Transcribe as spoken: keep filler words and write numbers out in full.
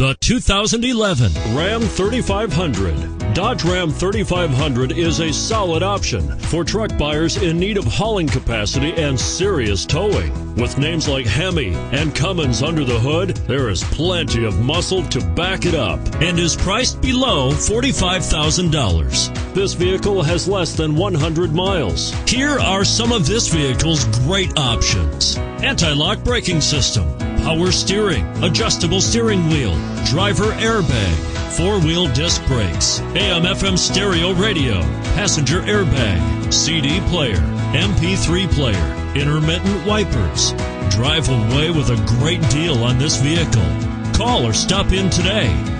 The two thousand eleven Ram thirty-five hundred. Dodge Ram thirty-five hundred is a solid option for truck buyers in need of hauling capacity and serious towing. With names like Hemi and Cummins under the hood, there is plenty of muscle to back it up, and is priced below forty-five thousand dollars. This vehicle has less than one hundred miles. Here are some of this vehicle's great options: anti-lock braking system, power steering, adjustable steering wheel, driver airbag, four-wheel disc brakes, A M F M stereo radio, passenger airbag, C D player, M P three player, intermittent wipers. Drive away with a great deal on this vehicle. Call or stop in today.